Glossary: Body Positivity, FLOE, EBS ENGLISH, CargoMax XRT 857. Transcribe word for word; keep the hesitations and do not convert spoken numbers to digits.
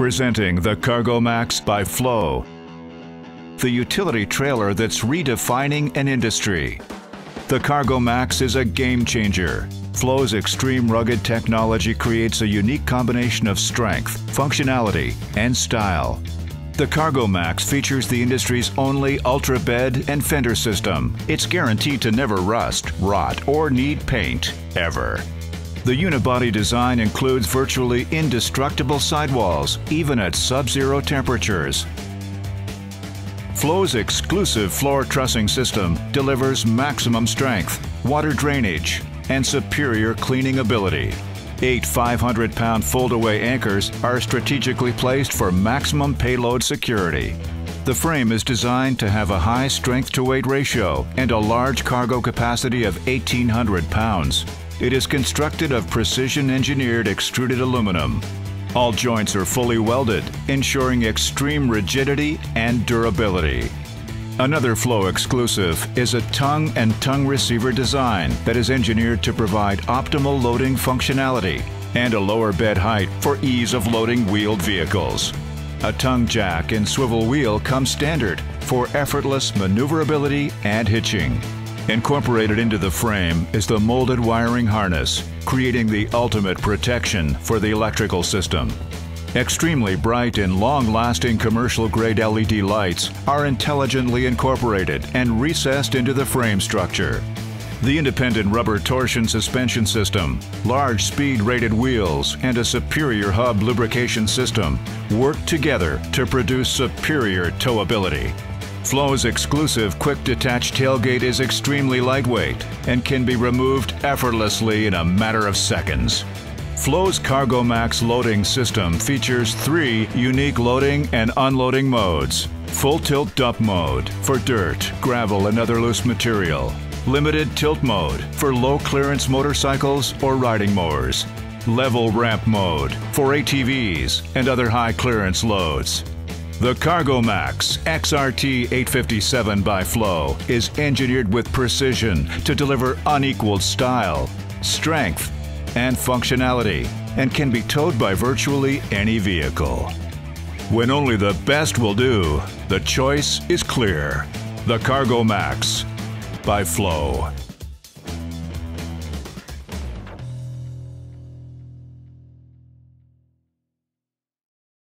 Presenting the CargoMax by FLOE, the utility trailer that's redefining an industry. The CargoMax is a game changer. FLOE's extreme rugged technology creates a unique combination of strength, functionality, and style. The CargoMax features the industry's only ultra bed and fender system. It's guaranteed to never rust, rot, or need paint, ever. The unibody design includes virtually indestructible sidewalls, even at sub-zero temperatures. FLOE's exclusive floor trussing system delivers maximum strength, water drainage, and superior cleaning ability. Eight five hundred pound fold-away anchors are strategically placed for maximum payload security. The frame is designed to have a high strength-to-weight ratio and a large cargo capacity of eighteen hundred pounds. It is constructed of precision-engineered extruded aluminum. All joints are fully welded, ensuring extreme rigidity and durability. Another FLOE exclusive is a tongue and tongue receiver design that is engineered to provide optimal loading functionality and a lower bed height for ease of loading wheeled vehicles. A tongue jack and swivel wheel come standard for effortless maneuverability and hitching. Incorporated into the frame is the molded wiring harness, creating the ultimate protection for the electrical system. Extremely bright and long-lasting commercial-grade L E D lights are intelligently incorporated and recessed into the frame structure. The independent rubber torsion suspension system, large speed-rated wheels, and a superior hub lubrication system work together to produce superior towability. FLOE's exclusive quick-detach tailgate is extremely lightweight and can be removed effortlessly in a matter of seconds. FLOE's CargoMax loading system features three unique loading and unloading modes. Full tilt dump mode for dirt, gravel, and other loose material. Limited tilt mode for low-clearance motorcycles or riding mowers. Level ramp mode for A T Vs and other high-clearance loads. The CargoMax X R T eight fifty-seven by FLOE is engineered with precision to deliver unequaled style, strength, and functionality, and can be towed by virtually any vehicle. When only the best will do, the choice is clear. The CargoMax by FLOE.